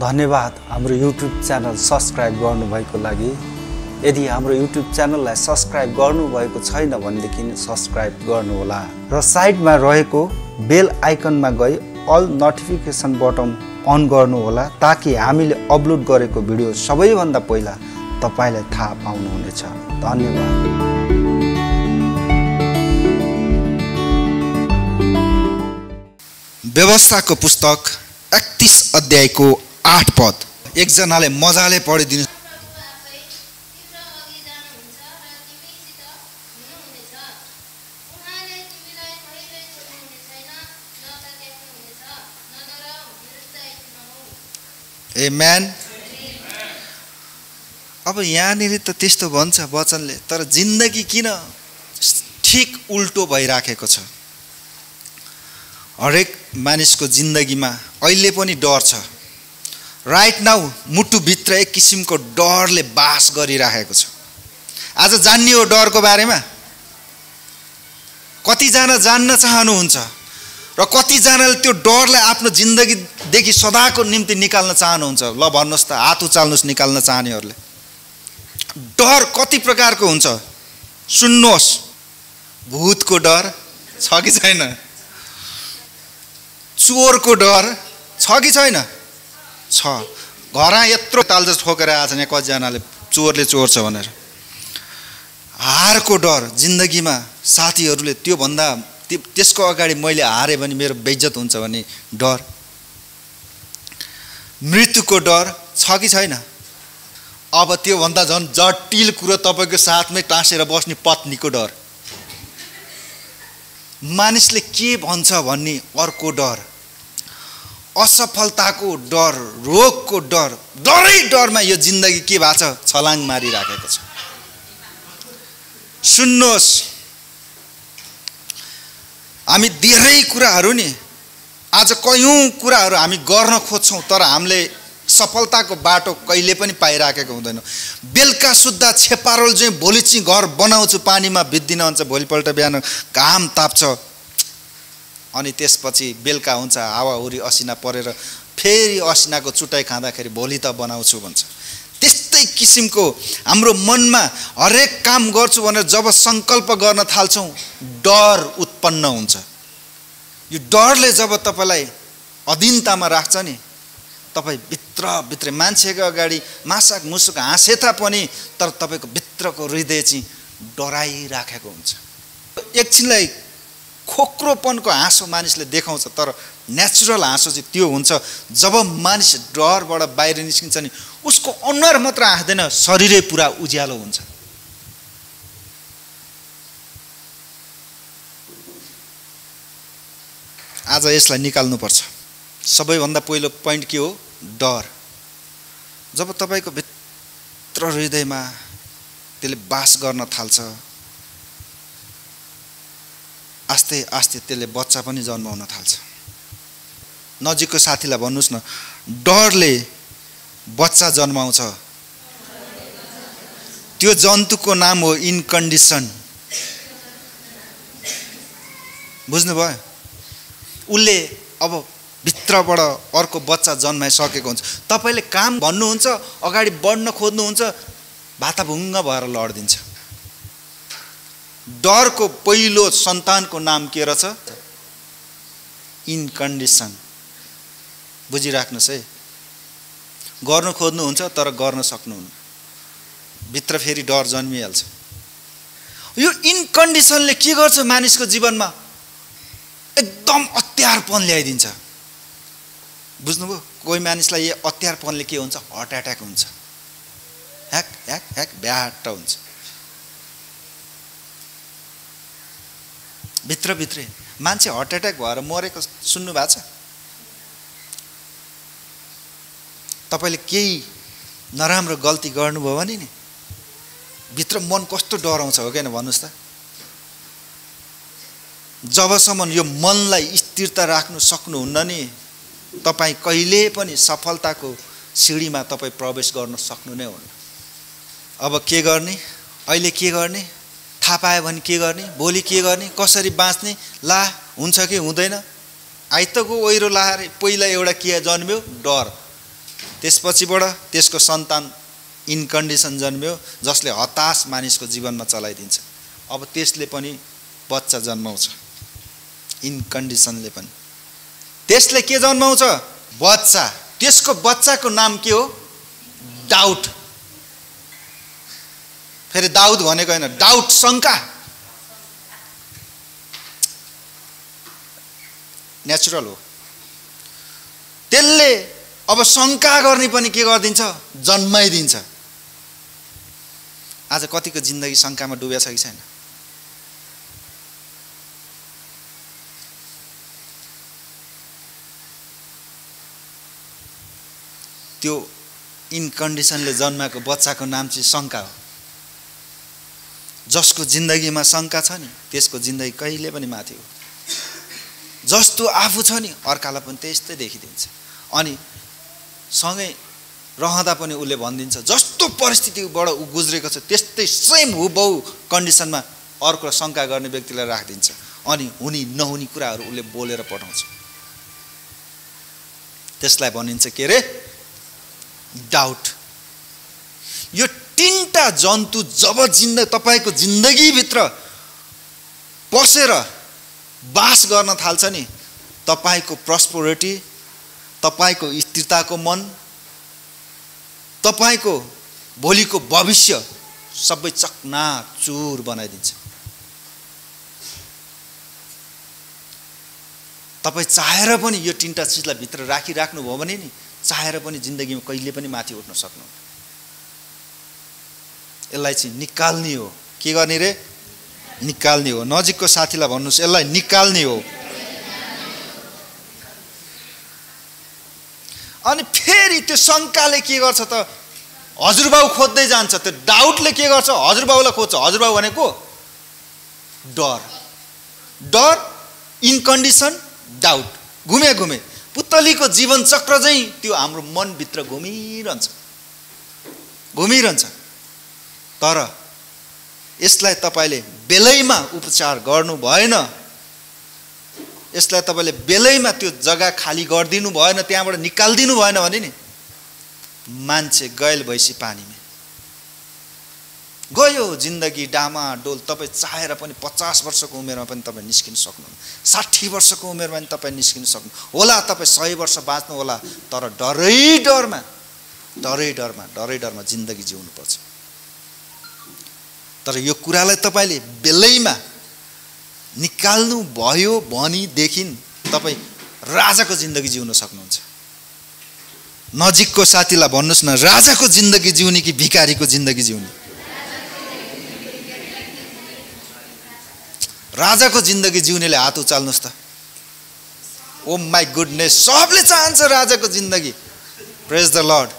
धन्यवाद हाम्रो YouTube channel subscribe गर्नुभएको लागि। यदि हाम्रो युट्युब च्यानललाई सब्स्क्राइब गर्नुभएको छैन भनेदेखि सब्स्क्राइब गर्नुहोला र साइडमा रहेको बेल आइकनमा गई अल नोटिफिकेसन बटन अन गर्नुहोला ताकि हामीले अपलोड गरेको भिडियो सबैभन्दा पहिला तपाईलाई थाहा पाउनुहुनेछ। धन्यवाद। व्यवस्थाको पुस्तक 31 अध्यायको 8 पद एकजनाले मजाले पढिदिनु। आमेन। अब यहाँनिर त त्यस्तो भन्छ वचनले, तर जिन्दगी किन ठिक उल्टो भइराखेको छ? हरेक मानिसको जिन्दगीमा अहिले पनि डर छ। राइट नाउ मुटुभित्र एक किसिमको डरले बास गरिराखेको छ। आज जान्ने हो डरको बारेमा। कतिजना जान्न चाहनुहुन्छ र कतिजनाले त्यो डरलाई आफ्नो जिन्दगीदेखि सदाको निम्ति निकाल्न चाहनुहुन्छ। ल भन्नुहोस् त, हात उचाल्नुहोस् निकाल्न चाहनेहरूले। डर कति प्रकारको हुन्छ सुन्नुहोस्। भूतको डर छ कि छैन? चोर को डर छ कि छैन? छ। घर यत्रो तालज ठोकेर आछन् कतिजनाले चोरले चोर्छ भनेर। हार को डर जिन्दगीमा साथीहरूले त्यो भन्दा त्यसको अगाडि मैले हारे भने मेरो बेइज्जत हुन्छ भने डर। मृत्यु को डर छ कि छैन? अब त्यो भन्दा झन् जटिल कुरो तपाईको साथमै टाँसेर बस्ने पत्नी को डर। मानिसले के भन्छ भन्ने अर्को डर। असफलताको डर, रोगको डर, डरै डरमा यो जिन्दगी के भएको छ छलाङ मारिराखेको छ। सुन्नुहोस्, हामी धेरै कुराहरू नि आज कयौँ कुराहरू हामी गर्न खोज्छौँ तर हामीले सफलताको बाटो कहिले पनि पाइराखेको हुँदैन। बेलुका सुत्दा छेपारोल चाहिँ भोलि चाहिँ घर बनाउँछु पानीमा भिज्दिन भन्छ, भोलिपल्ट बिहान घाम ताप्छ अनि त्यसपछि बेलुका हुन्छ हावाहुरी असिना परेर फेरि असिनाको चुटाइ खाँदाखेरि भोलि त बनाउँछु भन्छ। त्यस्तै किसिमको हाम्रो मनमा हरेक काम गर्छु भनेर जब सङ्कल्प गर्न थाल्छौँ डर उत्पन्न हुन्छ। यो डरले जब तपाईँलाई अधीनतामा राख्छ नि तपाईँ भित्र मान्छेको अगाडि मासक मुसुक हाँसे तापनि तर तपाईँको भित्रको हृदय चाहिँ डराइराखेको हुन्छ। एकछिनलाई खोक्रोपनको हाँसो मानिसले देखाउँछ तर नेचुरल हाँसो चाहिँ त्यो हुन्छ जब मानिस डरबाट बाहिर निस्किन्छ नि उसको अनुहार मात्र हाँस्दैन, शरीरै पुरा उज्यालो हुन्छ। आज यसलाई निकाल्नुपर्छ। सबैभन्दा पहिलो पोइन्ट के हो? डर। जब तपाईको भित्र हृदयमा त्यसले बास गर्न थाल्छ आस्ते आस्ते त्यसले बच्चा पनि जन्माउन थाल्छ। नजिकको साथीलाई भन्नुहोस् न, डरले बच्चा जन्माउँछ। त्यो जन्तुको नाम हो इन्कन्डिसन। बुझ्नुभयो? उसले अब भित्रबाट अर्को बच्चा जन्माइसकेको हुन्छ। तपाईँले काम भन्नुहुन्छ, अगाडि बढ्न खोज्नुहुन्छ, भाताभुङ्ग भएर लड्दिन्छ। डरको पहिलो सन्तानको नाम के रहेछ? इन्कन्डिसन। बुझिराख्नुहोस् है, गर्न खोज्नुहुन्छ तर गर्न सक्नुहुन्न, भित्र फेरि डर जन्मिहाल्छ। यो इन्कन्डिसनले के गर्छ मानिसको जीवनमा? एकदम अत्यारपन ल्याइदिन्छ। बुझ्नुभयो? कोही मानिसलाई यो अत्यारपनले के हुन्छ? हार्ट एट्याक हुन्छ। ह्याक ह्याक ह्याक ब्याट हुन्छ भित्रभित्रै। मान्छे हार्ट एट्याक भएर मरेको सुन्नु भएको छ? तपाईँले केही नराम्रो गल्ती गर्नुभयो भने नि भित्र मन कस्तो डराउँछ हो किन भन्नुहोस् त? जबसम्म यो मनलाई स्थिरता राख्नु सक्नुहुन्न नि तपाईँ कहिले पनि सफलताको सिँढीमा तपाईँ प्रवेश गर्न सक्नु नै हुन्न। अब के गर्ने? अहिले के गर्ने? थाहा पायो भने के गर्ने? भोलि के गर्ने? कसरी बाँच्ने? ला हुन्छ कि हुँदैन? आइतको ओइरो ला अरे पहिला एउटा के जन्म्यो? डर। त्यसपछिबाट त्यसको सन्तान इन कन्डिसन जन्म्यो जसले हताश मानिसको जीवनमा चलाइदिन्छ। अब त्यसले पनि बच्चा जन्माउँछ, इन कन्डिसनले पनि त्यसले के जन्माउँछ? बच्चा। त्यसको बच्चाको नाम के हो? डाउट। फेरि दाउद भनेको हैन, डाउट, शंका। नेचुरल हो। त्यसले अब शंका गर्ने पनि के गर्दिन्छ? जन्माइदिन्छ। आज कतिको जिन्दगी शंकामा डुबेछ कि छैन? त्यो इन कन्डिसनले जन्माको बच्चाको नाम चाहिँ शंका हो। जसको जिन्दगीमा शंका छ नि त्यसको जिन्दगी कहिले पनि माथि हो। जस्तो आफू छ नि अर्कालाई पनि त्यस्तै देखिदिन्छ। अनि सँगै रहँदा पनि उसले भनिदिन्छ जस्तो परिस्थितिबाट ऊ गुज्रेको छ त्यस्तै सेम हुबहु कन्डिसनमा अर्को शंका गर्ने व्यक्तिलाई राखिदिन्छ। अनि हुने नहुने कुराहरू उसले बोलेर पठाउँछ। त्यसलाई भनिन्छ के रे? डाउट। यो तीनटा जन्तु जब तपाईको जिन्दगी भित्र पसेर बास गर्न थाल्छ नि, तपाईको प्रोस्पेरिटी, तपाईको स्थिरताको मन, तपाईको भोलिको भविष्य सबै चकनाचुर बनाइदिन्छ। तपाई चाहेर पनि यो तीनटा चीजलाई भित्र राखिराख्नु भयो भने नि चाहेर पनि जिन्दगीमा कहिले पनि माथि उठ्न सक्नुहुन्न। यसलाई चाहिँ निकाल्ने हो। के गर्ने रे? निकाल्ने हो। नजिकको साथीलाई भन्नुस् यसलाई निकाल्ने हो। अनि फेरि त्यो शंकाले के गर्छ त? हजुरबाउ खोज्दै जान्छ। त्यो डाउटले के गर्छ? हजुरबाउलाई खोज्छ। हजुरबाउ भनेको डर। डर, इनकन्डिसन, डाउट, घुमे घुमे पुतलीको जीवन चक्र चाहिँ त्यो हाम्रो मनभित्र घुमिरहन्छ घुमिरहन्छ। तर यसलाई तपाईले बेलैमा उपचार गर्नु भएन, यसलाई तपाईले बेलैमा त्यो जग्गा खाली गरिदिनु भएन, त्यहाँबाट निकालिदिनु भएन भने नि मान्छे गैल भैसी पानीमा गयो। जिन्दगी डामाडोल। तपाई चाहेर पनि 50 वर्षको उमेरमा पनि तपाई निस्किन सक्नुहुन्न, 60 वर्षको उमेरमा पनि तपाई निस्किन सक्नु होला, तपाई 100 वर्ष बाँच्नु होला। तर डरै डरमा जिन्दगी जिउनु पर्छ। तर यो कुरालाई तपाईले बेलैमा निकाल्नु भयो भनी देखिन तपाई राजाको जिन्दगी जिउन सक्नुहुन्छ। नजिकको साथीलाई भन्नुस् न, राजाको जिन्दगी जिउने कि भिखारीको जिन्दगी जिउने? राजाको जिन्दगी जिउनेले हात उचाल्नुस् त। ओ माई गुडनेस, सबले चाहन्छ राजाको जिन्दगी। Praise the Lord.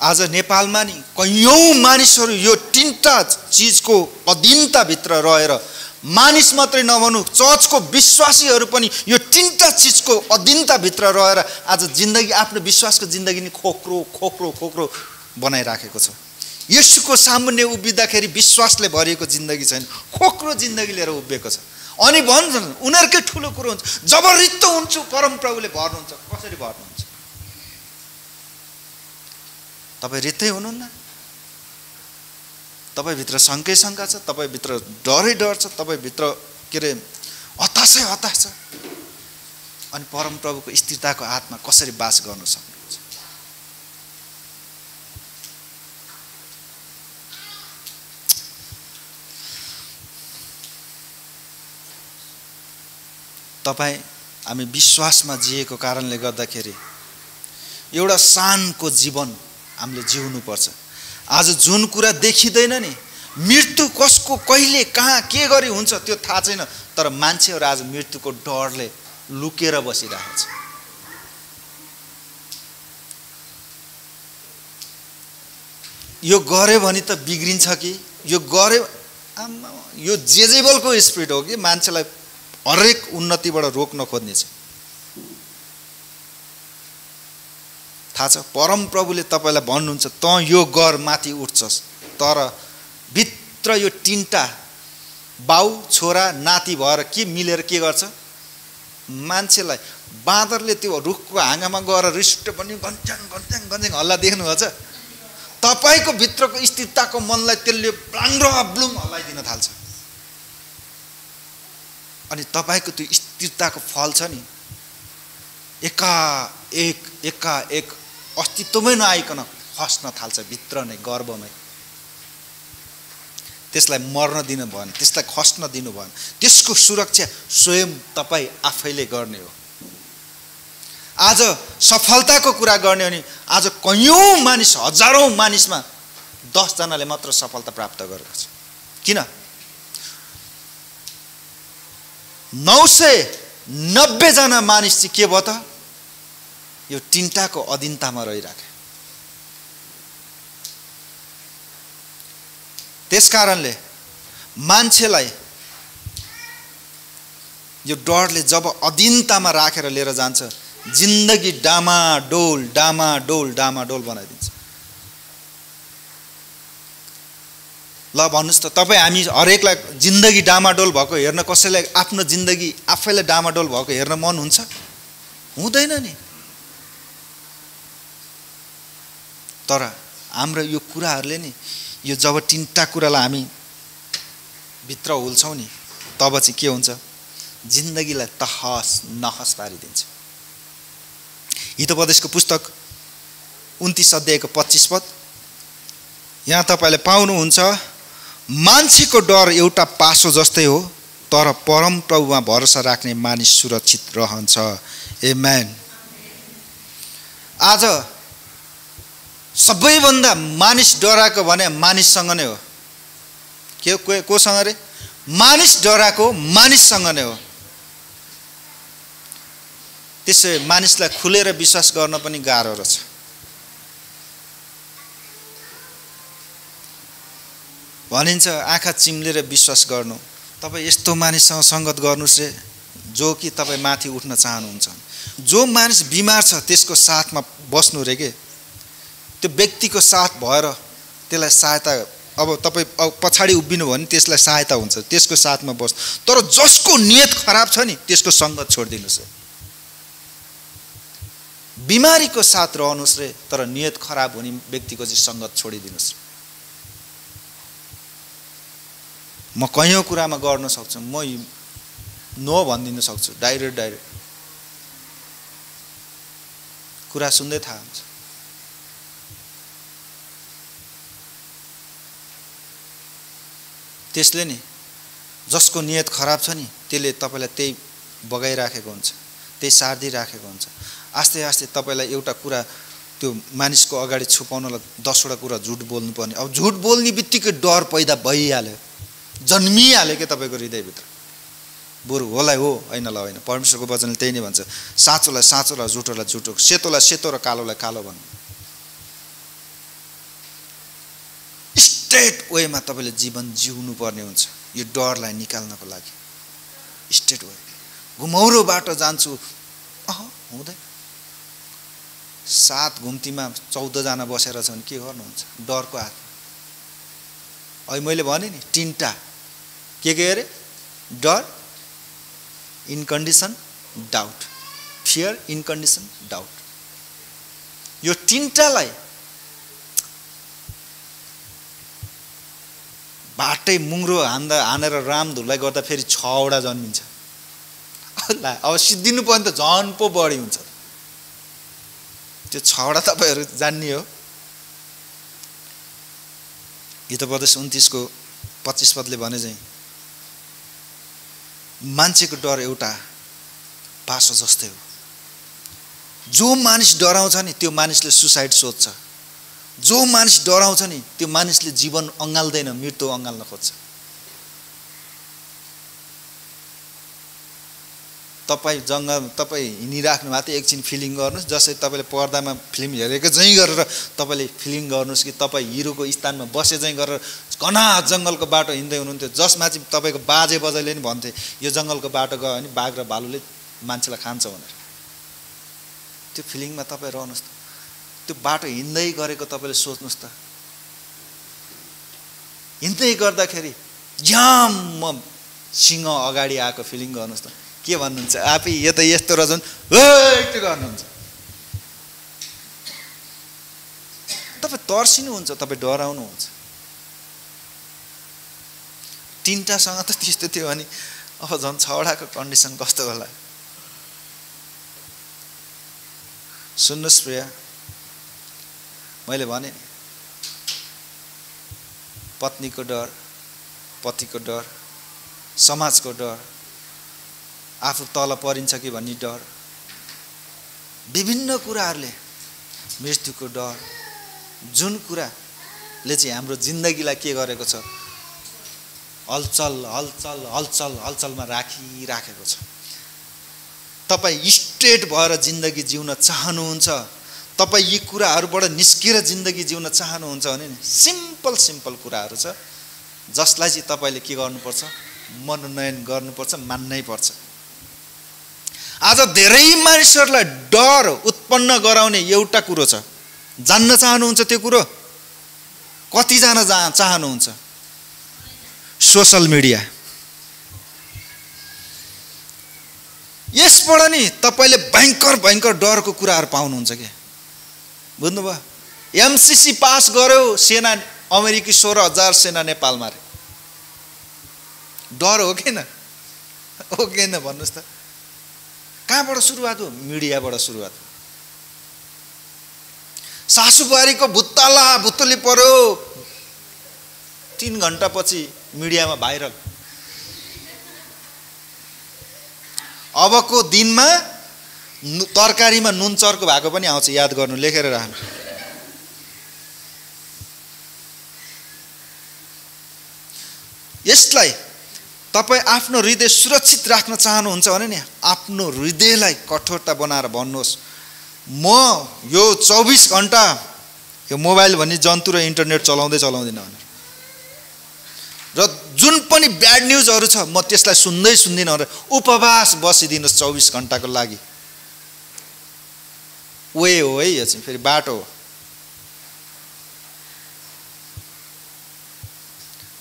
आज नेपालमा नि कयौं मानिसहरू यो तीनटा चीजको अधीनता भित्र रहेर, मानिस मात्रै नभनु चर्चको विश्वासीहरू पनि यो तीनटा चीजको अधीनता भित्र रहेर आज जिन्दगी, आफ्नो विश्वासको जिन्दगी नि खोक्रो खोक्रो खोक्रो बनाइराखेको छ। येशूको सामुन्ने उभिँदाखेरि विश्वासले भरिएको जिन्दगी छैन, खोक्रो जिन्दगी लिएर उभिएको छ। अनि भन्छन् उनीहरुकै ठूलो कुरो हुन्छ, जब रित्तो हुन्छु परमप्रभुले भर्नुहुन्छ। कसरी भर्नुहुन्छ? तपाई रित्तै हुनुहुन्न। तपाई भित्र शंकै शंका छ, तपाई भित्र डरै डर छ, तपाई भित्र के रे हताशै हताश छ। अनि परमप्रभुको स्थिरताको आत्मा कसरी वास गर्न सक्नुहुन्छ? तपाई हामी विश्वासमा जिएको कारणले गर्दाखेरि एउटा शानको जीवन हामीले जिउनु पर्छ। आज जुन कुरा देखिदैन नि, मृत्यु कसको कहिले कहाँ के गरी हुन्छ त्यो थाहा छैन, तर मान्छेहरु आज मृत्युको डरले लुकेर बसिरहेको छ। यो गर्यो भने त बिग्रिन्छ कि? यो गर्यो आमा, यो जेजेबलको स्पिरिट हो कि मान्छेलाई हरेक उन्नतिबाट रोक्न खोज्नेछ। थाहा छ परमप्रभुले तपाईलाई भन्नुहुन्छ त यो गर माथि उठ्छस्, तर भित्र यो तीनटा बाउ छोरा नाति भएर के मिलेर के गर्छ? मान्छेलाई बाँदरले त्यो रुखको हाँगामा गएर रिस्ट पनि गन्ज्याङ गन्ज्याङ गन्ज्याङ हल्ला देख्नु हुन्छ तपाईको भित्रको स्थिरताको मनलाई त्यसले ब्लाङ्ग्रो ब्लुम हल्लाइदिन थाल्छ अनि तपाईको त्यो स्थिरताको फल छ नि एका एक अस्तित्वमै नआइकन खस्न थाल्छ भित्र नै गर्वमै त्यसलाई मर्न दिनु भएन त्यसलाई खस्न दिनु भएन त्यसको सुरक्षा स्वयं तपाई आफैले गर्ने हो आज सफलताको कुरा गर्ने हो नि आज कयौं मानिस हजारौं मानिसमा 10 जनाले मात्र सफलता प्राप्त गरेको छ किन 990 जना मानिस चाहिँ के भयो त यो तिनटाको अधीनतामा रहिराखे त्यसकारणले मान्छेलाई यो डरले जब अधीनतामा राखेर लिएर जान्छ जिन्दगी डामाडोल डामाडोल डामाडोल बनाइदिन्छ ल भन्नुस् त तपाई हामी हरेकलाई जिन्दगी डामाडोल भएको हेर्न कसैलाई आफ्नो जिन्दगी आफैले डामाडोल भएको हेर्न मन हुन्छ हुँदैन नि तर हाम्रो यो कुराहरुले नि यो जब तिनटा कुरालाई हामी भित्र होल्छौं नि तब चाहिँ के हुन्छ जिन्दगीलाई तहस नहस पारिदिन्छ हितोपदेशको पुस्तक 29 अध्यायको 25 पद यहाँ तपाईले पाउनुहुन्छ मान्छेको डर एउटा पासो जस्तै हो तर परम प्रभुमा भरोसा राख्ने मानिस सुरक्षित रहन्छ आमेन आज सबैभन्दा मानिस डराको भने मानिससँग नै हो के कोसँग रे मानिस डराको मानिससँग नै हो त्यसै मानिसलाई खुलेर विश्वास गर्न पनि गाह्रो रहेछ भनिन्छ आँखा चिम्लेर विश्वास गर्नु तपाई यस्तो मानिससँग संगत गर्नुस् रे जो कि तपाई माथि उठ्न चाहनुहुन्छ जो मानिस बिमार छ त्यसको साथमा बस्नु रे के त्यो व्यक्तिको साथ भएर त्यसलाई सहायता अब तपाई पछाडी उभिनु भने त्यसलाई सहायता हुन्छ त्यसको साथमा बस तर जसको नियत खराब छ नि त्यसको संगत छोड्दिनुस् बिमारीको साथ रहनुस् रे तर नियत खराब हुने व्यक्तिको चाहिँ संगत छोडिदिनुस् म कयौं कुरामा गर्न सक्छु म नो भन्दिन सक्छु डाइरेक्ट कुरा सुन्दै थाहा हुन्छ त्यसले नि जसको नियत खराब छ नि त्यसले तपाईलाई त्यही बगाइराखेको हुन्छ त्यही सार्दी राखेको हुन्छ आस्ते आस्ते तपाईलाई एउटा कुरा त्यो मानिसको अगाडि छुपाउनलाई 10 वटा कुरा झुट बोल्नु पर्ने अब झुट बोल्ने बित्तिकै डर पैदा भइहाल्यो जन्मिहाल्यो के तपाईको हृदयभित्र बरु होलाई हो हैन ल हैन परमेश्वरको वचनले त्यही नै भन्छ साँचोलाई साँचो र झुटोलाई झुटो सेतोलाई सेतो र कालोलाई कालो भन्नु स्ट्रेट वेमा तपाईले जीवन जिउनु पर्ने हुन्छ यो डरलाई निकाल्नको लागि स्ट्रेट वे घुमौरो बाटो जान्छु हुँदैन सात घुम्तीमा 14 जना बसेर छन् के गर्नुहुन्छ डरको हात अहिले मैले भने नि तिनटा के अरे डर इनकन्डिसन डाउट फियर इनकन्डिसन डाउट यो तिनटालाई बाटै मुंग्रो हानेर रामधुलाई गर्दा फेरि 6 वटा जन्मिन्छ अब सिद्धिनु पर्न त झन पो बढी हुन्छ त्यो 6 वटा तपाईहरु जान्ने हो हितोपदेश 29 को 25 पदले भने चाहिँ मान्छेको डर एउटा पासो जस्तै हो जो मानिस डराउँछ नि त्यो मानिसले सुसाइड सोच्छ जो मानिस डराउँछ नि त्यो मानिसले जीवन अंगाल्दैन मृत्यु अंगाल्न खोज्छ तपाई जंगल तपाई हिनिराख्नु मात्र एकछिन फिलिङ गर्नुस् जसै तपाईले पर्दामा फिल्म हेरेको जै गरेर तपाईले फिलिङ गर्नुस् कि तपाई हिरोको स्थानमा बसे जै गरेर घना जंगलको बाटो हिँड्दै हुनुहुन्थ्यो जसमा चाहिँ तपाईको बाजे बजैले नि भन्थे यो जंगलको बाटो गयो भने बाघ र भालुले मान्छेलाई खान्छ भनेर त्यो फिलिङमा तपाई रहनुस् त्यो बाटो हिँड्दै गरेको तपाईले सोच्नुस् त हिँड्दै गर्दाखेरि जाम म सिंह अगाडि आएको फिलिङ गर्नुस् त के भन्नुहुन्छ आफै यो त यस्तो रजन त्यो गर्नुहुन्छ तपाईं तर्सिनुहुन्छ तपाईं डराउनुहुन्छ तीनटासँग त त्यस्तो थियो अनि अब झन् छवटाको कन्डिसन कस्तो होला सुन्नुस् प्रिया मैले भने पत्नीको डर पतिको डर समाजको डर आफू तल परिन्छ कि भन्ने डर विभिन्न कुराहरुले मृत्युको डर जुन कुराले चाहिँ हाम्रो जिन्दगीलाई के गरेको छ हलचल हलचल हलचल हलचलमा राखिराखेको छ तपाई स्ट्रेट भएर जिन्दगी जिउन चाहनुहुन्छ तपाई यी कुराहरुबाट निस्केर जिन्दगी जिउन चाहनुहुन्छ भने सिम्पल सिम्पल कुराहरु छ जसलाई चाहिँ तपाईले के गर्नुपर्छ मनोनयन गर्नुपर्छ मान्नै पर्छ आज धेरै मानिसहरुलाई डर उत्पन्न गराउने एउटा कुरो छ जान्न चाहनुहुन्छ त्यो कुरो कति जना चाहनुहुन्छ सोशल मिडिया यसबाट नि तपाईले भयंकर भयंकर डरको कुराहरु पाउनुहुन्छ के बुझ्नुभयो एमसीसी पास गर्यो सेना अमेरिकी 16000 सेना नेपालमा रे डर हो किन भन्नुस् त कहाँबाट सुरुवात हो मिडियाबाट सुरुवात सासुबारीको भुत्ताला भुत्तली पर्यो 3 घण्टा पछि मिडियामा भाइरल अबको दिनमा तरकारीमा नुन चर्को भएको पनि आउँछ याद गर्नु लेखेर राख्नु यसलाई तपाई आफ्नो हृदय सुरक्षित राख्न चाहनुहुन्छ भने नि आफ्नो हृदयलाई कठोरता बनाएर भन्नुहोस् म यो 24 घण्टा यो मोबाइल भन्ने जन्तु र इन्टरनेट चलाउँदै चलाउँदिन भनेर र जुन पनि ब्याड न्यूजहरु छ म त्यसलाई सुन्दै सुन्दिन भनेर उपवास बसिदिनुस् 24 घण्टाको लागि वे हो है यो चाहिँ फेरि बाटो हो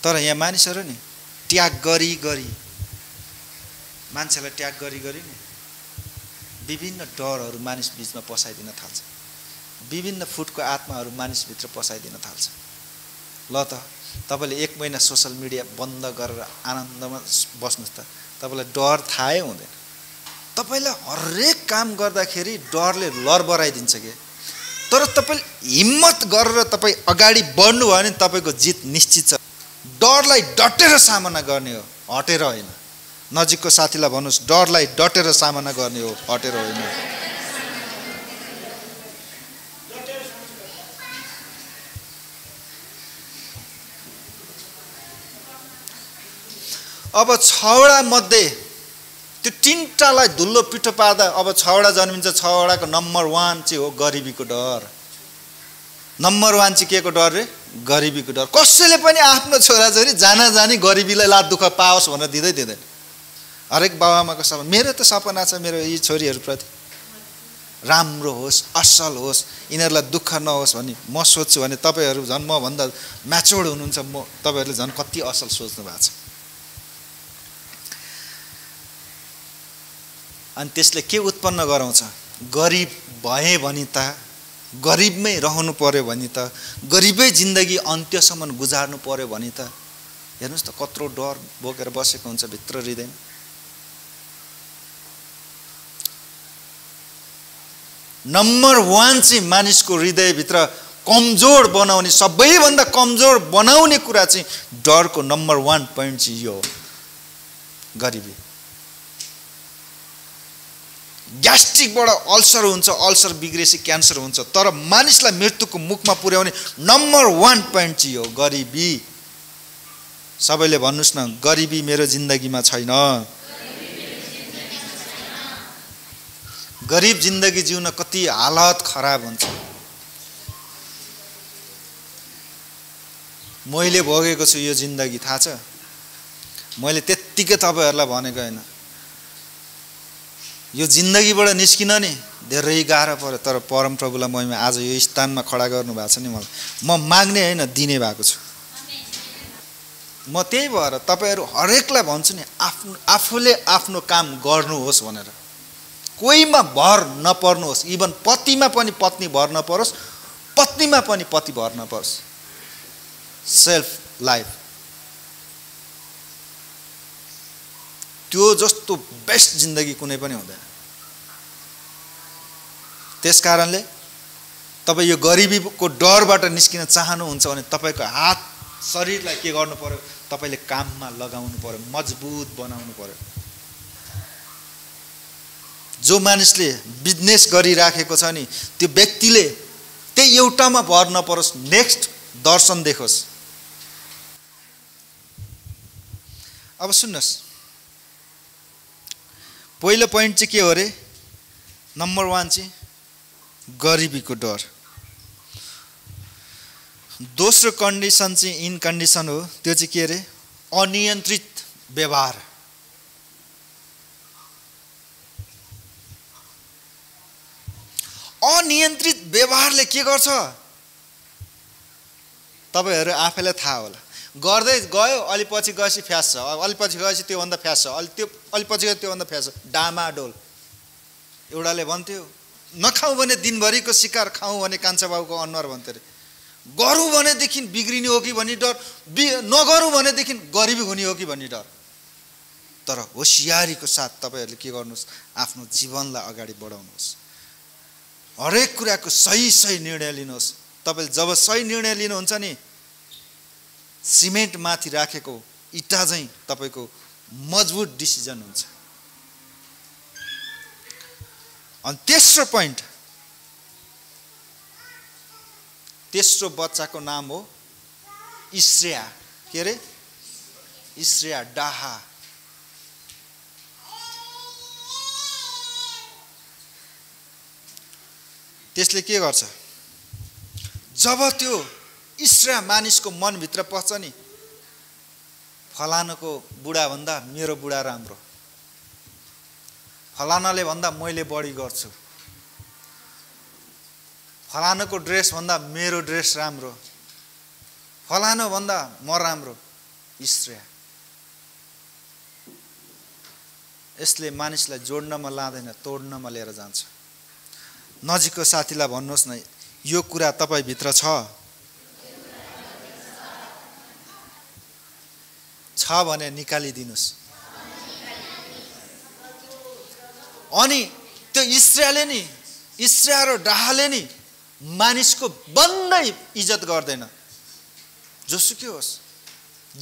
तर यहाँ मानिसहरु नि त्याग गरी गरी मान्छेलाई त्याग गरी गरी नि विभिन्न डरहरु मानिस बीचमा पसाइदिन थाल्छ विभिन्न फुटको आत्माहरु मानिस भित्र पसाइदिन थाल्छ ल त तपाईले 1 महिना सोशल मिडिया बन्द गरेर आनन्दमा बस्नुस् त तपाईलाई डर थाहै हुँदैन तपाईलाई हरेक काम गर्दाखेरि डरले लरबराइदिन्छ के तर तपाईले हिम्मत गरेर तपाई अगाडि बढ्नु भयो भने तपाईको जित निश्चित छ डरलाई डटेर सामना गर्ने हो हटेर होइन नजिकको साथीलाई भन्नुस् डरलाई डटेर सामना गर्ने हो हटेर होइन अब छवटा मध्ये त्यो तीनटालाई धुल्लो पिठो पार्दा अब छवटा जन्मिन्छ छवटाको नम्बर 1 चाहिँ हो गरिबीको डर नम्बर 1 चाहिँ केको डर रे गरिबीको डर कसैले पनि आफ्नो छोराछोरी जाना जानी गरिबीलाई लात दुःख पाओस् भनेर दिदै दिदैन हरेक बाबुआमाको सपना मेरो त सपना छ मेरो यी छोरीहरु प्रति राम्रो होस् असल होस् इनीहरुलाई दुःख नहोस् भन्ने म सोच्छु भने तपाईहरु झन् म भन्दा म्याच्योर्ड हुनुहुन्छ म तपाईहरुले झन् कति असल सोच्नु भएको छ अनि त्यसले के उत्पन्न गराउँछ गरिब भए भनी त गरिबमै रहनु पर्यो भनी त गरिबै जिन्दगी अन्त्यसम्म गुजार्नु पर्यो भनी त हेर्नुस् त कत्रो डर बोकेर बसेको हुन्छ भित्र हृदय नम्बर 1 चाहिँ मानिसको हृदय भित्र कमजोर बनाउने सबैभन्दा कमजोर बनाउने कुरा चाहिँ डरको नम्बर 1 पॉइन्ट चाहिँ यो हो गरिबी ग्यास्ट्रिक बाट अल्सर बिग्रेसी क्यान्सर हुन्छ तर मानिसलाई मृत्युको मुखमा पुर्याउने नम्बर 1 पॉइन्ट चाहिँ हो गरिबी सबैले भन्नुस् न गरिबी मेरो जिन्दगीमा छैन गरिब जिन्दगी जिउन कति हालत खराब हुन्छ मैले भोगेको छु यो जिन्दगी थाहा छ मैले त्यतिकै तपाईहरुलाई भनेको हैन यो जिन्दगीबाट निस्किन नि धेरै गाह्रो पर्यो तर परम प्रभुलाई महिमा आज यो स्थानमा खडा गर्नु भएको छ नि मलाई म माग्ने हैन दिने भएको छु म त्यही भएर तपाईहरु हरेकलाई भन्छु नि आफ्नो आफूले आफ्नो काम गर्नुहोस् भनेर कोहीमा भर नपर्नुहोस् इवन पतिमा पनि पत्नी भर नपरोस् पत्नीमा पनि पति भर नपरोस् सेल्फ लाइफ त्यो जस्तो बेस्ट जिन्दगी कुनै पनि हुँदैन त्यसकारणले तपाई यो गरिबीको डरबाट निस्किन चाहनुहुन्छ भने तपाईको हात शरीरलाई के गर्नु पर्यो तपाईले काममा लगाउनु पर्यो मजबुत बनाउनु पर्यो जो मानिसले बिजनेस गरिराखेको छ नि त्यो व्यक्तिले त्यही एउटामा भर नपरोस् नेक्स्ट दर्शन देखोस् अब सुन्नुस् पहिलो प्वाइन्ट चाहिँ के हो रे नम्बर 1 चाहिँ गरिबीको डर दोस्रो कन्डिसन चाहिँ इन कन्डिसन हो त्यो चाहिँ के रे अनियन्त्रित व्यवहार अनियन्त्रित व्यवहारले के गर्छ तपाईहरु आफैलाई थाहा होला गर्दै गयो अलि पछि गएपछि फ्यास छ अलि पछि गएपछि त्यो भन्दा फ्यास छ अलि त्यो अलि पछि गयो त्यो भन्दा फ्यास छ डामाडोल एउटाले भन्थ्यो नखाऊ भने दिनभरिको शिकार खाऊ भने कान्छा बाबुको अनुहार भन्थे रे गरौँ भनेदेखि बिग्रिने हो कि भन्ने डर नगरौँ भनेदेखि गरिबी हुने हो कि भन्ने डर तर होशियारीको साथ तपाईहरुले के गर्नुस् आफ्नो जीवनलाई अगाडि बढाउनुस् हरेक कुराको सही सही निर्णय लिनुहोस् तपाईले जब सही निर्णय लिनुहुन्छ नि सिमेन्ट माथि राखेको इटा चाहिँ तपाईको मजबुत डिसिजन हुन्छ अनि तेस्रो बच्चाको नाम हो इश्रेया के रे इश्रेया डाहा त्यसले के गर्छ जब त्यो इश्रेया मानिसको मन भित्र पस्छ नि फलानाको बुढा भन्दा मेरो बुढा राम्रो फलानाले भन्दा मैले बढी गर्छु फलानाको ड्रेस भन्दा मेरो ड्रेस राम्रो फलानो भन्दा म राम्रो इश्रेया यसले मानिसलाई जोड्नमा लादैन तोड्नमा लिएर जान्छ नजिकको साथीलाई भन्नुहोस् न यो कुरा तपाई भित्र छ भने निकालिदिनुस् अनि त्यो इश्रेयाले नि इश्रेया र डाहाले नि मानिसको बन्दै इज्जत गर्दैन जोसुकै होस्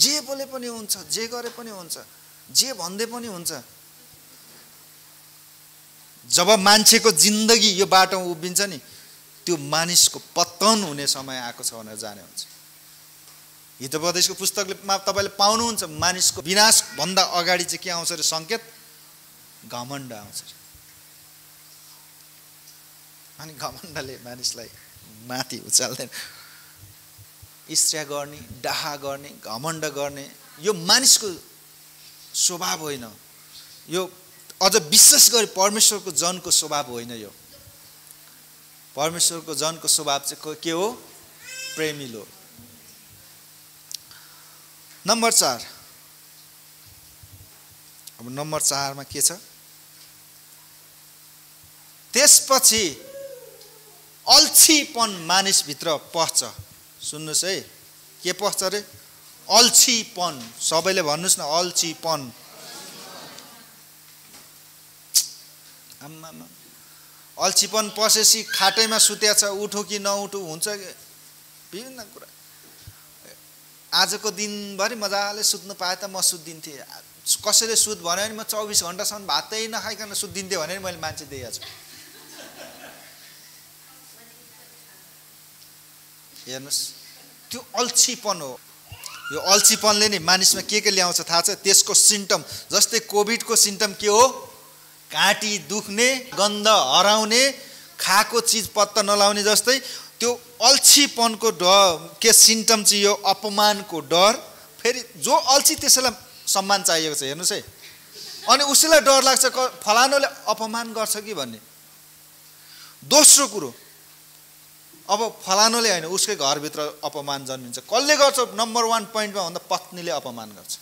जे बोले पनि हुन्छ जे गरे पनि हुन्छ जे भन्दै पनि हुन्छ जब मान्छेको जिन्दगी यो बाटोमा उभिन्छ नि त्यो मानिसको पतन हुने समय आएको छ भनेर जाने हुन्छ हितोपदेशको पुस्तकमा तपाईले पाउनुहुन्छ मानिसको विनाश भन्दा अगाडि चाहिँ के आउँछ रे संकेत घमण्ड आउँछ अनि घमण्डले मानिसलाई माथि उचाल्दैन इश्रेया गर्ने डाहा गर्ने घमण्ड गर्ने यो मानिसको स्वभाव होइन यो अझ विशेष गरी परमेश्वरको जनको स्वभाव होइन यो परमेश्वरको जनको स्वभाव चाहिँ के हो प्रेमिलो नम्बर 4 अब नम्बर 4 मा के छ त्यसपछि अल्छीपन मानिसभित्र पस्छ सुन्नुस् है के पस्छ रे अल्छीपन सबैले भन्नुस् न अल्छीपन आम्मा अल्छीपन पसेसी खाटैमा सुत्या छ उठो कि नउठो हुन्छ विभिन्न कुरा आजको दिनभरि मजाले सुत्नु पाए त म सुत्दिन्थे कसैले सुत भन्यो नि म 24 घण्टासम्म भातै नखाइकन सुत्दिन्थे भने मैले मान्छे देया छु हेर्नुस् त्यो अल्छीपन हो यो अल्छीपनले नि मानिसमा के ल्याउँछ थाहा छ त्यसको सिम्पटम जस्तै कोभिडको सिम्पटम के हो घाँटी दुख्ने गन्ध हराउने खाएको चीज पत्ता नलाउने जस्तै त्यो अल्छीपनको डर के सिम्पटम चाहिँ यो अपमानको डर फेरि जो अल्छी त्यसैलाई सम्मान चाहिएको छ हेर्नुस् है अनि उसैलाई डर लाग्छ फलानोले अपमान गर्छ कि भन्ने दोस्रो कुरो अब फलानोले हैन उसकै घरभित्र अपमान जन्मिन्छ कसले गर्छ नम्बर 1 पोइन्टमा भन्दा पत्नीले अपमान गर्छ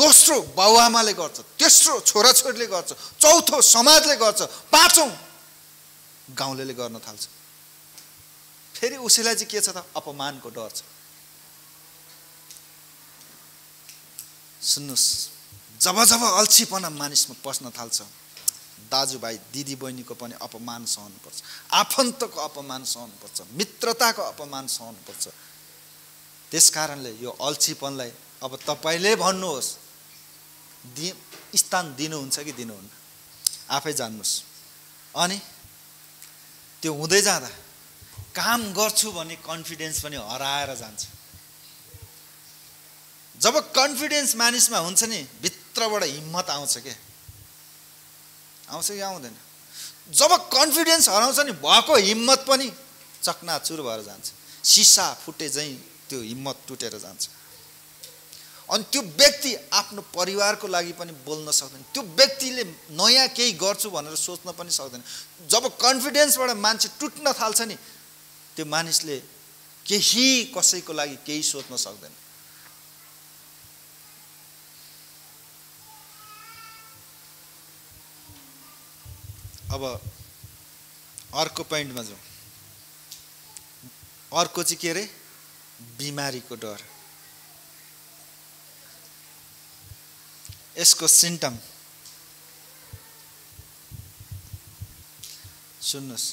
दोस्रो बाउआमाले गर्छ तेस्रो छोराछोरीले गर्छ चौथो समाजले गर्छ पाँचौं गाउँलेले गर्न थाल्छ फेरि उसैलाई चाहिँ के छ त अपमानको डर छ सुन्नुस् जब अल्छीपना मानिसमा पस्न थाल्छ दाजुभाइ दिदीबहिनीको पनि अपमान सहनुपर्छ आफन्तको अपमान सहनुपर्छ मित्रताको अपमान सहनुपर्छ त्यसकारणले यो अल्छीपनलाई अब तपाईले भन्नुहोस् स्थान दिनुहुन्छ कि दिनुहुन्न आफै जान्नुस् अनि त्यो हुँदै जाँदा काम गर्छु भन्ने कन्फिडेन्स पनि हराएर जान्छ जब कन्फिडेन्स मानिसमा हुन्छ नि भित्रबाट हिम्मत आउँछ के आउँछ या आउँदैन जब कन्फिडेन्स हराउँछ नि भएको हिम्मत पनि चकनाचुर भएर जान्छ सिसा फुटे झैं त्यो हिम्मत टुटेर जान्छ अनि त्यो व्यक्ति आफ्नो परिवारको लागि पनि बोल्न सक्दैन त्यो व्यक्तिले नयाँ केही गर्छु भनेर सोच्न पनि सक्दैन जब कन्फिडेन्सबाट मान्छे टुट्न थाल्छ नि त्यो मानिसले केही कसैको लागि केही सोच्न सक्दैन अब अर्को पोइन्टमा जाउँ अर्को चाहिँ के रे बिमारीको डर यसको सिम्पटम सुन्नुस्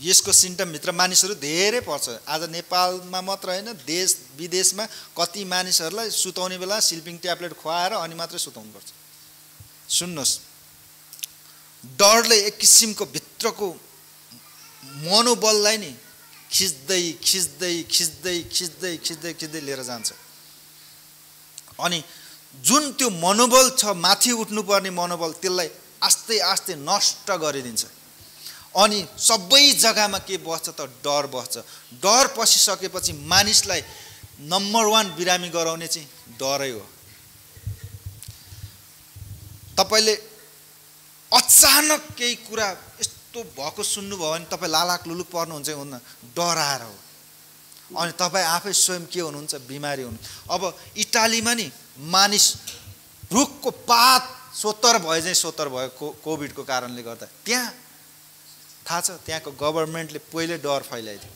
यसको सिम्पटम भित्र मानिसहरु धेरै पर्छ आज नेपालमा मात्र हैन देश विदेशमा कति मानिसहरुलाई सुताउने बेला स्लिपिङ ट्याब्लेट खुवाएर अनि मात्र सुताउनु पर्छ सुन्नुस् डरले एक किसिमको भित्रको मनोबललाई नि खिच्दै खिच्दै खिच्दै खिच्दै खिच्दै खिच्दै लिएर जान्छ अनि जुन त्यो मनोबल छ माथि उठ्नु पर्ने मनोबल त्यसलाई आस्ते आस्ते नष्ट गरिदिन्छ अनि सबै जग्गामा के बस्छ त डर बस्छ डर पसिसकेपछि मानिसलाई नम्बर 1 बिरामी गराउने चाहिँ डरै हो तपाईले अचानक केही कुरा यस्तो भएको सुन्नुभयो भने तपाई लालाकलुलुक पर्नुहुन्छ हैन डराएर हो अनि तपाई आफै स्वयं के हुनुहुन्छ बिमारी हुनु अब इटालीमा नि मानिस रुखको पात सोतर भए चाहिँ सोतर भयो कोभिडको कारणले गर्दा त्यहाँ थाहा छ त्यहाँको गभर्नमेन्टले पहिले डर फैलाइदियो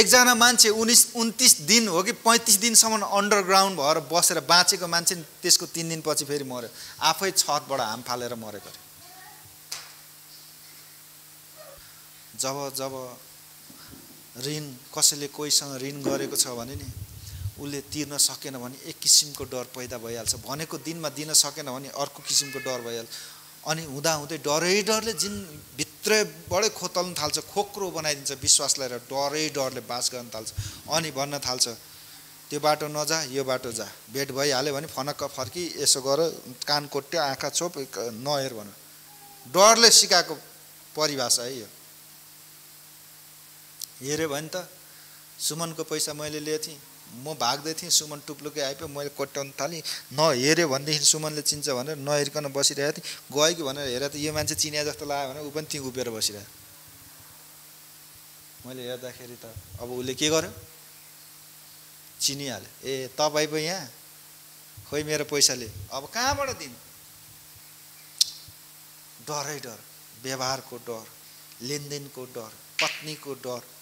एकजना मान्छे 29 दिन हो कि 35 दिनसम्म अन्डरग्राउन्ड भएर बसेर बाँचेको मान्छे त्यसको 3 दिन पछि फेरि मर्यो आफै छतबाट हाम फालेर मरेको जब जब ऋण कसैले कोहीसँग ऋण गरेको छ भने नि उले तिर्न सकेन भने एक किसिमको डर पैदा भइहाल्छ भनेको दिनमा दिन सकेन भने अर्को किसिमको डर भइहाल्छ अनि हुँदा हुँदै डरले जिन भित्रैबाट खोतल्न थाल्छ खोक्रो बनाइदिन्छ विश्वासलाई र डरले बास गर्न थाल्छ अनि भन्न थाल्छ त्यो बाटो नजा यो बाटो जा भेट भइहाल्यो भने फनक्क फर्की यसो गर कान कोट्ट्या आँखा छोप नहेर भन डरले सिकाएको परिभाषा है यो हेर्यो भने त सुमनको पैसा मैले लिए थिए म भाग्दै थिए सुमन टुप्लुकै आइप्यो मैले कोट्टाउन थालेँ नहेर्यो भनेदेखि सुमनले चिन्छ भनेर नहेरिकन बसिरहेको थिएँ गयो कि भनेर हेरेँ त यो मान्छे चिन्या जस्तो लाग्यो भने उ पनि त्यहीँ उभिएर बसिरहेको मैले हेर्दाखेरि त अब उले के गर्यो चिनिहाल्यो ए तपाईं पो यहाँ खोइ मेरो पैसाले अब कहाँबाट दिनु डरै डर व्यवहारको डर लेनदेनको डर पत्नीको डर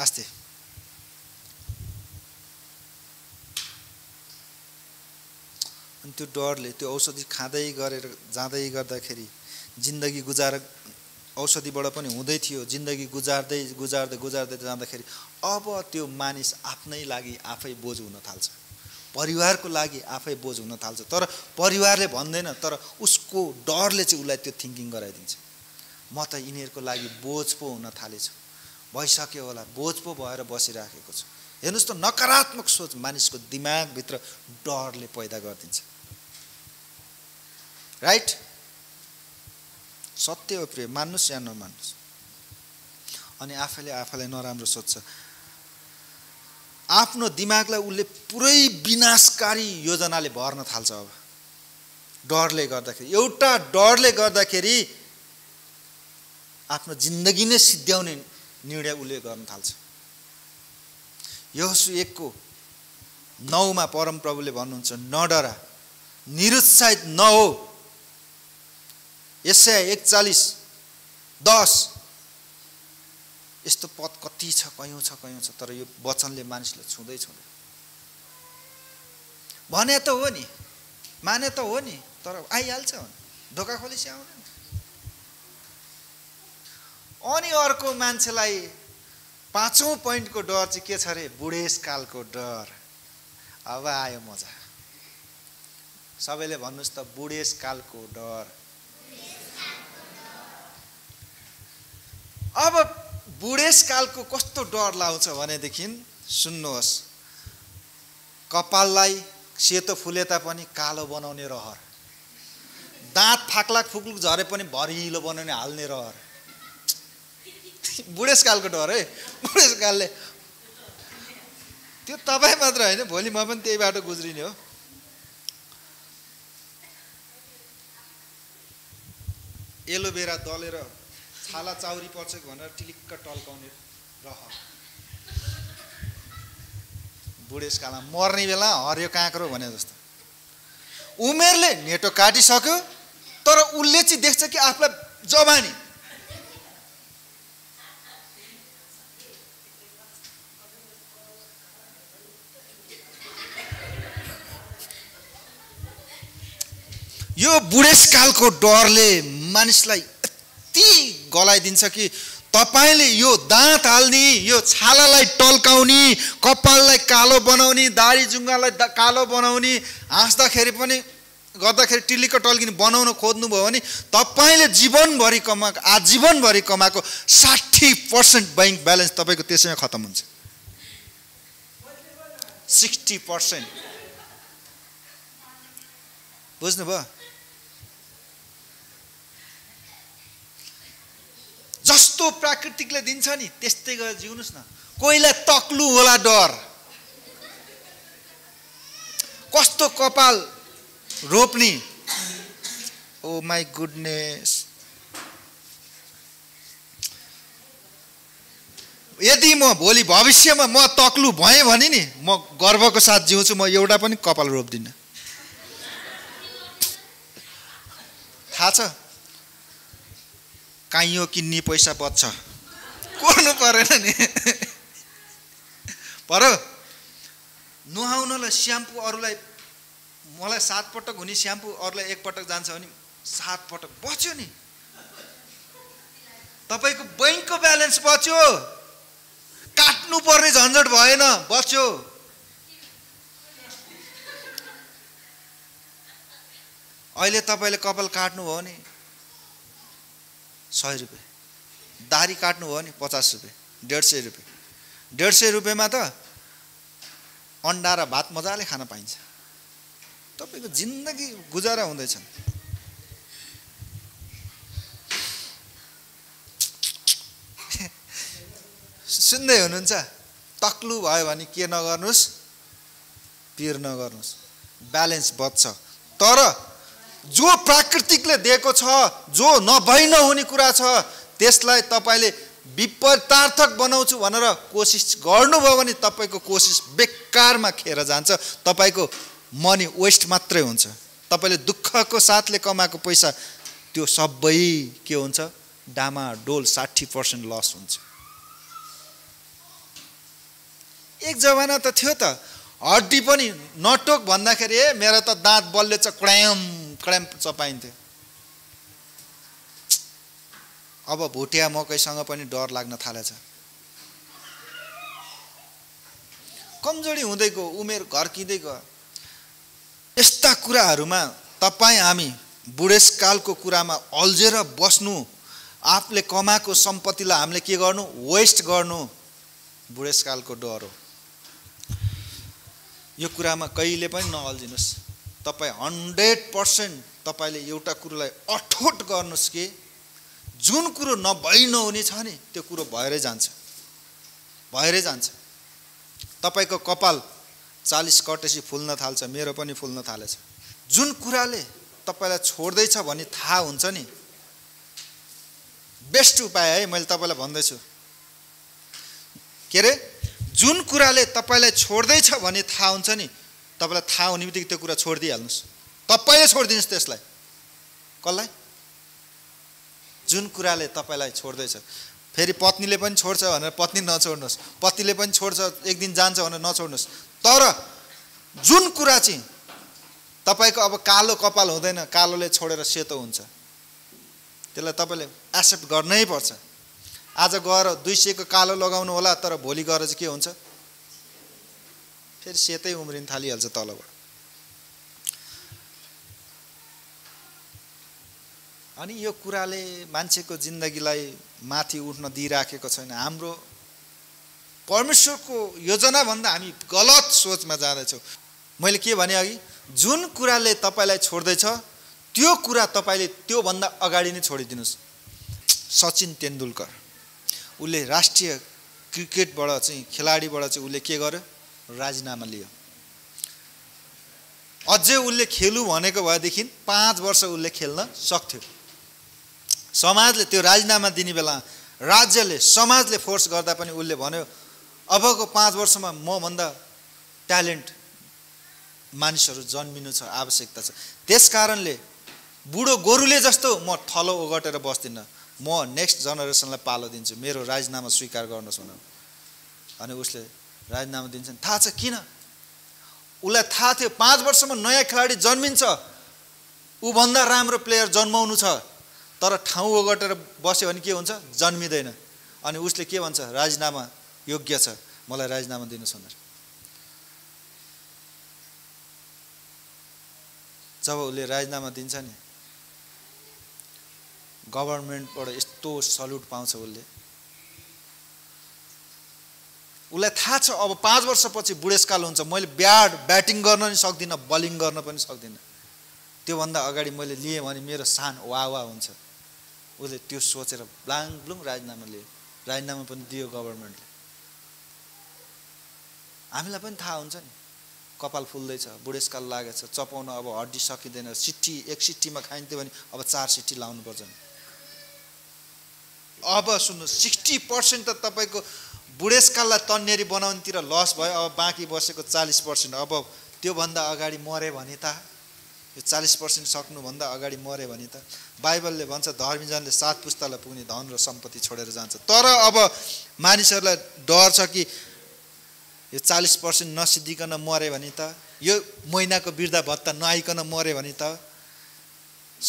आस्ते अनि त्यो डरले त्यो औषधि खादै गरेर जाँदै गर्दाखेरि जिन्दगी गुजार औषधिबाट पनि हुँदै थियो जिन्दगी गुजार्दै गुजार्दै गुजार्दै जाँदाखेरि अब त्यो मानिस आफ्नै लागि आफै बोझ हुन थाल्छ परिवारको लागि आफै बोझ हुन थाल्छ तर परिवारले भन्दैन तर उसको डरले चाहिँ उसलाई त्यो थिङ्किङ गराइदिन्छ म त इनीहरुको लागि बोझ पो हुन थालेछु भइसक्यो होला बोझ पो भएर बसिराखेको छ हेर्नुस् त नकारात्मक सोच मानिसको दिमाग भित्र डरले पैदा गर्दिन्छ राइट सत्य हो प्रिय मान्नुस् या नमान्नुस् अनि आफैले नराम्रो सोच्छ आफ्नो दिमागलाई उले पुरै विनाशकारी योजनाले भर्न थाल्छ अब डरले गर्दाखेरि एउटा डरले गर्दाखेरि आफ्नो जिन्दगी नै सिद्ध्याउने निर्णय उले गर्न थाल्छ। योसु 1:9 मा परमप्रभुले भन्नुहुन्छ नडरा निरुत्साहित नहो। यशाया 41:10 यस्तो पद कति कयौं छ तर यो वचनले मानिसलाई छुँदै भने त हो नि, माने त हो नि, तर आइहाल्छ भने ढोका खोलिसि आउँदैन। अनि अर्को मान्छेलाई 5औं पोइन्टको डर चाहिँ के छ रे? बुढेसकालको डर। अब आयो मजा। सबैले भन्नुस् त बुढेसकालको डर। अब बुढेसकालको कस्तो डर लाउँछ भनेदेखि सुन्नुहोस्, कपाललाई सेतो फुले तापनि कालो बनाउने रहर, दाँत फाक्लाक फुक्लुक झरे पनि भरिलो बनाउने हाल्ने रहर, बुढेसकालको डर है। बुढेसकालले त्यो तपाईँ मात्र होइन, भोलि म पनि त्यही बाटो गुज्रिने हो। एलोभेरा दलेर छाला चाउरी पर्छ भनेर टिलिक्क टल्काउने रहर, बुढेसकालमा मर्ने बेला हरियो काँक्रो भने जस्तो। उमेरले नेटो काटिसक्यो तर उले चाहिँ देख्छ कि आफूलाई जवानी। यो बुढेसकालको डरले मानिसलाई यति गलाइदिन्छ कि तपाईले यो दाँत हाल्ने, यो छालालाई टल्काउने, कपाललाई कालो बनाउने, दाढी जुङ्गालाई कालो बनाउने, हाँस्दाखेरि पनि गर्दाखेरि टिलिक्क टल्किने बनाउन खोज्नुभयो भने तपाईले जीवनभरि कमाएको, आजीवनभरि कमाएको 60% बैंक ब्यालेन्स तपाईको त्यसैमा खत्तम हुन्छ। 60% बुझ्नुभयो? जस्तो प्राकृतिकले दिन्छ नि त्यस्तै गरेर जिउनुस् न। कोहीलाई तक्लु होला डर, कस्तो कपाल रोप्ने, ओ माई गुडनेस। यदि म भोलि भविष्यमा म तक्लु भएँ भने नि म गर्वको साथ जिउँछु, म एउटा पनि कपाल रोप्दिन। थाहा छ काइयो किन्ने पैसा बच्छ, कोर्नु परेन नि। पर नुहाउनलाई स्याम्पू अरूलाई, मलाई 7 पटक हुने स्याम्पू अरूलाई 1 पटक जान्छ भने 7 पटक बच्यो नि। तपाईको बैंकको ब्यालेन्स बच्यो, काट्नु पर्ने झन्झट भएन, बच्यो। अहिले तपाईले कपाल काट्नु भयो नि 100 रुपैयाँ, दाढी काट्नु भयो नि 50 रुपैयाँ, 150 रुपैयाँ। 150 रुपैयाँमा त अन्डा र भात मजाले खान पाइन्छ, तपाईँको जिन्दगी गुजारा हुँदैछ। सुन्दै हुनुहुन्छ? तक्लु भयो भने के नगर्नुस्, पीर नगर्नुस्, ब्यालेन्स बच्छ। तर जो प्राकृतिकले दिएको छ, जो नभई नहुने कुरा छ, त्यसलाई तपाईले विपरीतार्थक बनाउँछु भनेर कोसिस गर्नुभयो भने तपाईको कोसिस बेकारमा खेर जान्छ, तपाईको मनी वेस्ट मात्रै हुन्छ। तपाईले दुःखको साथले कमाएको पैसा त्यो सबै के हुन्छ? डामाडोल 60% लस हुन्छ। एक जमाना त थियो त हड्डी पनि नटोक भन्दाखेरि ए मेरो त दाँत बलले चक्ड्याम चपाइन्थ्यो। अब भुटिया मकैसँग पनि डर लाग्न थालेछ। कमजोरी हुँदै गयो, उमेर घर्किँदै गयो। यस्ता कुराहरूमा तपाईं हामी बुढेसकालको कुरामा अल्झेर बस्नु, आफूले कमाएको सम्पत्तिलाई हामीले के गर्नु? वेस्ट गर्नु, बुढेसकालको डर हो। यो कुरामा कहिले पनि नअल्झिनुस्। तपाईँ 100% तपाईले एउटा कुरोलाई अठोट गर्नुस् कि जुन कुरो नभई नहुने छ नि त्यो कुरो भएरै जान्छ, भएरै जान्छ। तपाईको कपाल 40 कटेसी फुल्न थाल्छ, मेरो पनि फुल्न थालेछ। जुन कुराले तपाईलाई छोड्दैछ भनी थाहा हुन्छ नि बेस्ट उपाय है मैले तपाईलाई भन्दै छु के रे जुन कुराले तपाईलाई छोड्दैछ भनी थाहा हुन्छ नि तपाईलाई थाहा हुने बित्तिकै त्यो कुरा छोड्दै हाल्नुस् तपाईले छोड्दिनुस् त्यसलाई कसलाई जुन कुराले तपाईलाई छोड्दैछ फेरि पत्नीले पनि छोड्छ भनेर पत्नी नछोड्नुस् पतिले पनि छोड्छ एक दिन जान्छ भनेर नछोड्नुस् तर जुन कुरा चाहिँ तपाईको अब कालो कपाल हुँदैन कालोले छोडेर सेतो हुन्छ त्यसलाई तपाईले एक्सेप्ट गर्नै पर्छ आज गएर 200 को कालो लगाउनु होला तर भोलि गएर चाहिँ के हुन्छ फेरि सेतै उम्रिन थालिहाल्छ तलबाट अनि यो कुराले मान्छेको जिन्दगीलाई माथि उठ्न दिइराखेको छैन हाम्रो परमेश्वरको योजना भन्दा हामी गलत सोचमा जाँदै छौं मैले के भने अघि जुन कुराले तपाईलाई छोड्दै छ त्यो कुरा तपाईले त्यो भन्दा अगाडि नै छोडिदिनुस् सचिन तेन्दुलकर उले राष्ट्रिय क्रिकेटबाट चाहिँ खेलाडीबाट चाहिँ उले के गर्यो राजीनामा लियो अझै उले खेलु भनेको भएदेखि 5 वर्ष उले खेल्न सक्थ्यो समाजले त्यो राजीनामा दिने बेला राज्यले समाजले फोर्स गर्दा पनि उले भन्यो अबको 5 वर्षमा म भन्दा ट्यालेन्ट मानिसहरु जन्मिनु छ आवश्यकता छ त्यसकारणले बुढो गोरुले जस्तो म थलो ओगटेर बस्दिन म नेक्स्ट जनरेसनलाई पालो दिन्छु मेरो राजीनामा स्वीकार गर्नुस् भनेर अनि उसले राजीनामा दिन्छन् थाहा छ किन उलाई थाहा थियो 5 वर्षमा नयाँ खेलाडी जन्मिन्छ उ भन्दा राम्रो प्लेयर जन्माउनु छ तर ठाउँ ओगटेर बस्यो भने के हुन्छ जन्मिदैन अनि उसले के भन्छ राजीनामा योग्य छ मलाई राजीनामा दिनुस् भनेर जब उले राजीनामा दिन्छ नि गभर्नमेन्टबाट यस्तो सल्युट पाउँछ उले उलाई थाहा छ अब 5 वर्षपछि बुढेसकाल हुन्छ मैले ब्याटिङ गर्न नि सक्दिन बलिङ गर्न पनि सक्दिन त्यो भन्दा अगाडि मैले लिए भने मेरो सान वावा हुन्छ उले त्यो सोचेर ब्लाङ ब्लुङ राजीनामा लिए राजीनामा पनि दियो गभर्नमेन्टले हामीलाई पनि थाहा हुन्छ नि कपाल फुल्दैछ बुढेसकाल लागेछ चपाउन अब हड्डी सकिदैन सिट्टी एक सिट्टीमा खाइन्थ्यो भने अब 4 सिट्टी लाउनु पर्छ अब सुन्नु 60% त तपाईको बुढेसकाललाई तन्नेरी बनाउनतिर लस भयो अब बाँकी बसेको 40% अब त्यो भन्दा अगाडि मरे भने त यो 40% सक्नु भन्दा अगाडि मरे भने त बाइबलले भन्छ धर्मीजनले 7 पुस्तालाई पुग्ने धन र सम्पत्ति छोडेर जान्छ तर अब मानिसहरुलाई डर छ कि यो 40% नसिद्धिकन मरे भने त यो महिनाको वृद्धा भत्ता नआइकन मरे भने त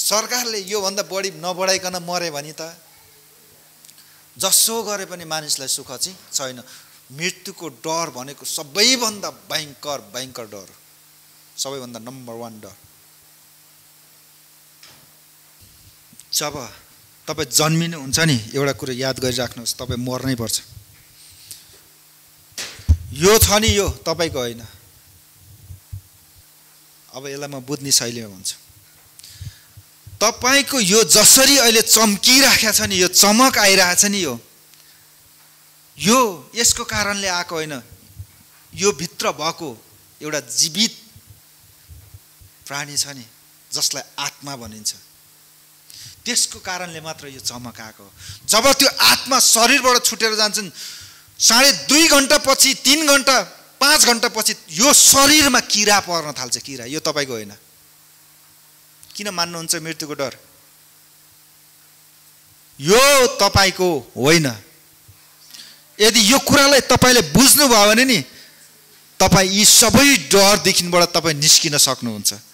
सरकारले यो भन्दा बढी नबढाइकन मरे भने त जसो गरे पनि मानिसलाई सुख चाहिँ छैन मृत्युको डर भनेको सबैभन्दा भयंकर डर सबैभन्दा नम्बर 1 डर जब तपाई जन्मिनु हुन्छ नि एउटा कुरा याद गरिराख्नुस् तपाई मर्नै पर्छ यो छ नि यो तपाईको होइन अब यसलाई म बुझ्ने शैलीमा भन्छु तपाईको यो जसरी अहिले चम्किराख्या छ नि यो चमक आइराख्या छ नि यो यसको कारणले आको हैन यो भित्र भएको एउटा जीवित प्राणी छ नि जसलाई आत्मा भनिन्छ त्यसको कारणले मात्र यो चमक आको जब त्यो आत्मा शरीरबाट छुटेर जान्छन् 2.5 घण्टा पछि 3 घण्टा 5 घण्टा पछि यो शरीरमा कीरा पर्न थाल्छ कीरा यो तपाईको हैन किन मान्नुहुन्छ मृत्युको डर यो तपाईको होइन यदि यो कुरालाई तपाईले बुझ्नु भयो भने नि तपाई यी सबै डर देखिनबाट तपाई निस्किन सक्नुहुन्छ